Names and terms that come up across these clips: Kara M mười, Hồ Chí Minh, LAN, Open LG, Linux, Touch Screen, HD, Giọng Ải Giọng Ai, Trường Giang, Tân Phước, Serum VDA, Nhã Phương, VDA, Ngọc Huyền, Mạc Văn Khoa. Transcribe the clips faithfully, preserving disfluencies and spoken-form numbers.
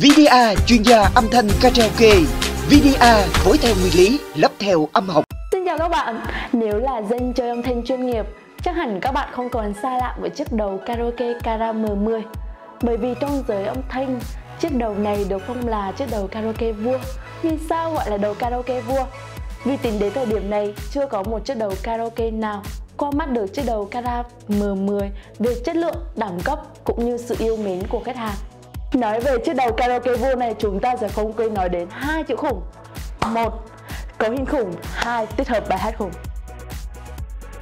vê đê a chuyên gia âm thanh karaoke, vê đê a phối theo nguyên lý lắp theo âm học. Xin chào các bạn, nếu là dân chơi âm thanh chuyên nghiệp, chắc hẳn các bạn không còn xa lạ với chiếc đầu karaoke Kara M mười. Bởi vì trong giới âm thanh, chiếc đầu này được phong là chiếc đầu karaoke vua. Vì sao gọi là đầu karaoke vua? Vì tính đến thời điểm này, chưa có một chiếc đầu karaoke nào qua mắt được chiếc đầu Kara M mười về chất lượng, đẳng cấp cũng như sự yêu mến của khách hàng. Nói về chiếc đầu karaoke vua này, chúng ta sẽ không quên nói đến hai chữ khủng. Một, cấu hình khủng. Hai, tích hợp bài hát khủng.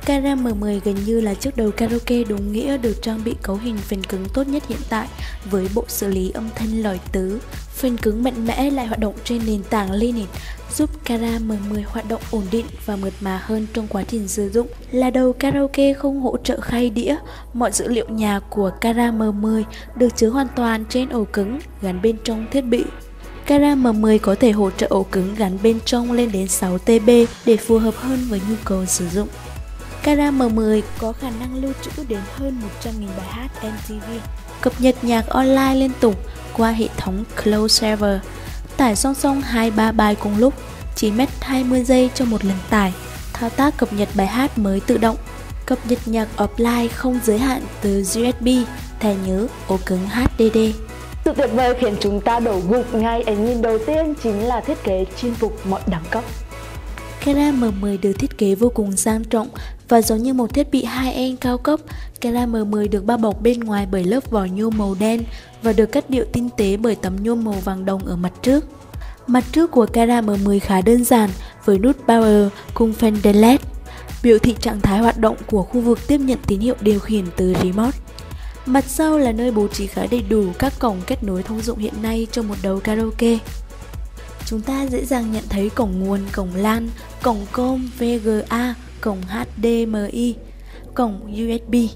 Kara M mười gần như là chiếc đầu karaoke đúng nghĩa được trang bị cấu hình phần cứng tốt nhất hiện tại với bộ xử lý âm thanh lòi tứ. Phần cứng mạnh mẽ lại hoạt động trên nền tảng Linux, giúp Kara M mười hoạt động ổn định và mượt mà hơn trong quá trình sử dụng. Là đầu karaoke không hỗ trợ khay đĩa, mọi dữ liệu nhà của Kara M mười được chứa hoàn toàn trên ổ cứng gắn bên trong thiết bị. Kara M mười có thể hỗ trợ ổ cứng gắn bên trong lên đến sáu tê bê để phù hợp hơn với nhu cầu sử dụng. Kara M mười có khả năng lưu trữ đến hơn một trăm nghìn bài hát em tê vê, cập nhật nhạc online liên tục qua hệ thống Cloud Server, tải song song hai ba bài cùng lúc, chín mét hai mươi giây cho một lần tải, thao tác cập nhật bài hát mới tự động, cập nhật nhạc offline không giới hạn từ u ét bê, thẻ nhớ, ổ cứng hát đê đê. Sự tuyệt vời khiến chúng ta đổ gục ngay ánh nhìn đầu tiên chính là thiết kế chinh phục mọi đẳng cấp. Kara M mười được thiết kế vô cùng sang trọng và giống như một thiết bị high-end cao cấp. Kara M mười được bao bọc bên ngoài bởi lớp vỏ nhôm màu đen và được cắt điệu tinh tế bởi tấm nhôm màu vàng đồng ở mặt trước. Mặt trước của Kara M mười khá đơn giản với nút power cùng phần delete, biểu thị trạng thái hoạt động của khu vực tiếp nhận tín hiệu điều khiển từ remote. Mặt sau là nơi bố trí khá đầy đủ các cổng kết nối thông dụng hiện nay cho một đầu karaoke. Chúng ta dễ dàng nhận thấy cổng nguồn, cổng LAN, cổng com, vê giê a, cổng hát đê em i, cổng u ét bê.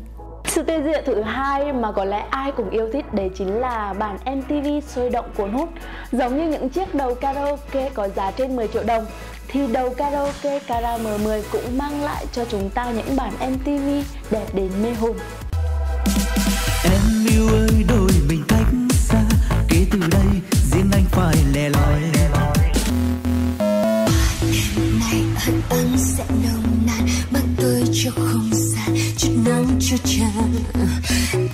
Sự tiêu diệu thứ hai mà có lẽ ai cũng yêu thích đấy chính là bản em tê vê sôi động cuốn hút. Giống như những chiếc đầu karaoke có giá trên mười triệu đồng, thì đầu karaoke Kara M mười cũng mang lại cho chúng ta những bản em tê vê đẹp đến mê hồn. Em yêu ơi đôi mình cách xa, kể từ đây riêng anh phải lẻ loi.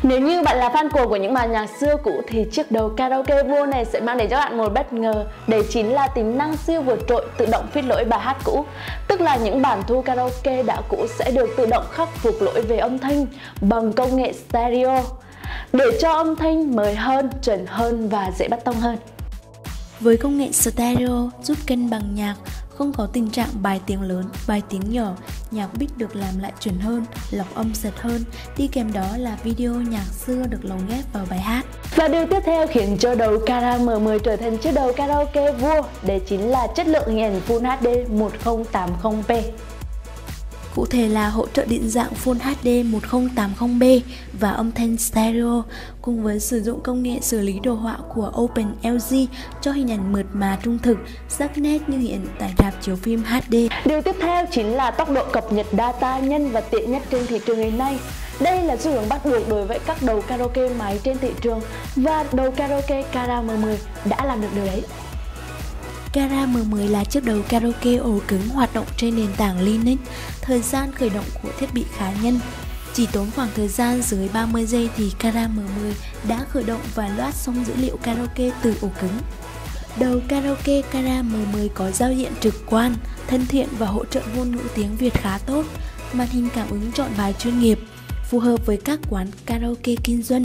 Nếu như bạn là fan cuồng của những bản nhạc xưa cũ thì chiếc đầu karaoke vua này sẽ mang đến cho bạn một bất ngờ. Đấy chính là tính năng siêu vượt trội tự động fix lỗi bài hát cũ. Tức là những bản thu karaoke đã cũ sẽ được tự động khắc phục lỗi về âm thanh bằng công nghệ stereo, để cho âm thanh mới hơn, chuẩn hơn và dễ bắt tông hơn. Với công nghệ stereo giúp cân bằng nhạc, không có tình trạng bài tiếng lớn, bài tiếng nhỏ, nhạc beat được làm lại chuẩn hơn, lọc âm sệt hơn, đi kèm đó là video nhạc xưa được lồng ghép vào bài hát. Và điều tiếp theo khiến cho đầu Kara M mười trở thành chiếc đầu karaoke vua, đấy chính là chất lượng hình ảnh Full hát đê một không tám không p. Cụ thể là hỗ trợ định dạng Full hát đê một không tám không p và âm thanh stereo, cùng với sử dụng công nghệ xử lý đồ họa của Open lờ giê cho hình ảnh mượt mà trung thực, sắc nét như hiện tại rạp chiếu phim hát đê. Điều tiếp theo chính là tốc độ cập nhật data nhanh và tiện nhất trên thị trường ngày nay. Đây là xu hướng bắt buộc đối với các đầu karaoke máy trên thị trường và đầu karaoke Kara M mười đã làm được điều đấy. Kara M mười là chiếc đầu karaoke ổ cứng hoạt động trên nền tảng Linux. Thời gian khởi động của thiết bị khá nhanh, chỉ tốn khoảng thời gian dưới ba mươi giây thì Kara M mười đã khởi động và load xong dữ liệu karaoke từ ổ cứng. Đầu karaoke Kara M mười có giao diện trực quan, thân thiện và hỗ trợ ngôn ngữ tiếng Việt khá tốt, màn hình cảm ứng chọn bài chuyên nghiệp, phù hợp với các quán karaoke kinh doanh.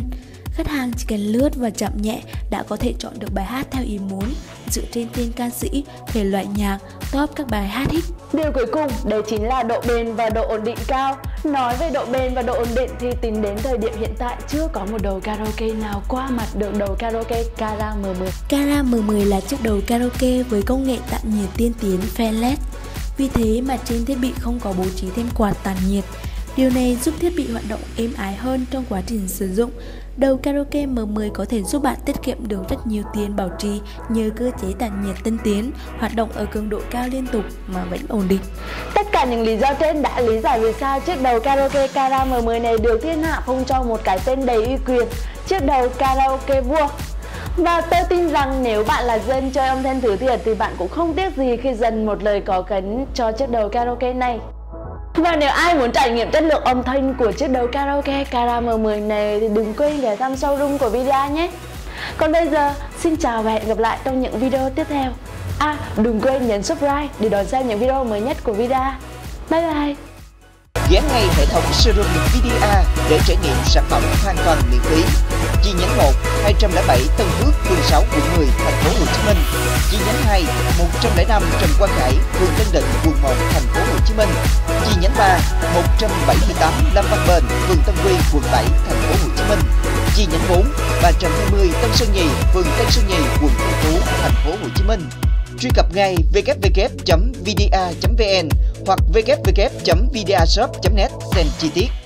Khách hàng chỉ cần lướt và chạm nhẹ đã có thể chọn được bài hát theo ý muốn, dựa trên tên ca sĩ, thể loại nhạc, top các bài hát hit. Điều cuối cùng, đấy chính là độ bền và độ ổn định cao. Nói về độ bền và độ ổn định thì tính đến thời điểm hiện tại chưa có một đầu karaoke nào qua mặt được đầu karaoke Kara M mười. Kara M mười là chiếc đầu karaoke với công nghệ tản nhiệt tiên tiến fanless. Vì thế mà trên thiết bị không có bố trí thêm quạt tản nhiệt. Điều này giúp thiết bị hoạt động êm ái hơn trong quá trình sử dụng. Đầu karaoke M mười có thể giúp bạn tiết kiệm được rất nhiều tiền bảo trì nhờ cơ chế tản nhiệt tân tiến, hoạt động ở cường độ cao liên tục mà vẫn ổn định. Tất cả những lý do trên đã lý giải vì sao chiếc đầu karaoke Kara M mười này được thiên hạ phong cho một cái tên đầy uy quyền, chiếc đầu karaoke vua. Và tôi tin rằng nếu bạn là dân chơi âm thanh thử thiệt thì bạn cũng không tiếc gì khi dành một lời có cánh cho chiếc đầu karaoke này. Và nếu ai muốn trải nghiệm chất lượng âm thanh của chiếc đầu karaoke Kara M mười này thì đừng quên ghé thăm showroom của vê đê a nhé. Còn bây giờ, xin chào và hẹn gặp lại trong những video tiếp theo. À, đừng quên nhấn subscribe để đón xem những video mới nhất của vê đê a. Bye bye! Dán ngay hệ thống Serum vê đê a để trải nghiệm sản phẩm hoàn toàn miễn phí. Chi nhánh một, hai không bảy Tân Phước, phường sáu, quận mười, thành phố Hồ Chí Minh. Chi nhánh hai, một không năm Trần Quang Khải, phường Tân Định, quận một, thành phố Hồ Chí Minh. Chi nhánh ba, một bảy tám Lâm Văn Bền, phường Tân Quy, quận bảy, thành phố Hồ Chí Minh. Chi nhánh bốn, ba hai không Tân Sơn Nhì, phường Tân Sơn Nhì, quận Tân Phú, thành phố Hồ Chí Minh. Truy cập ngay w w w chấm vê đê a chấm vn hoặc w w w chấm vê đê a shop chấm net xem chi tiết.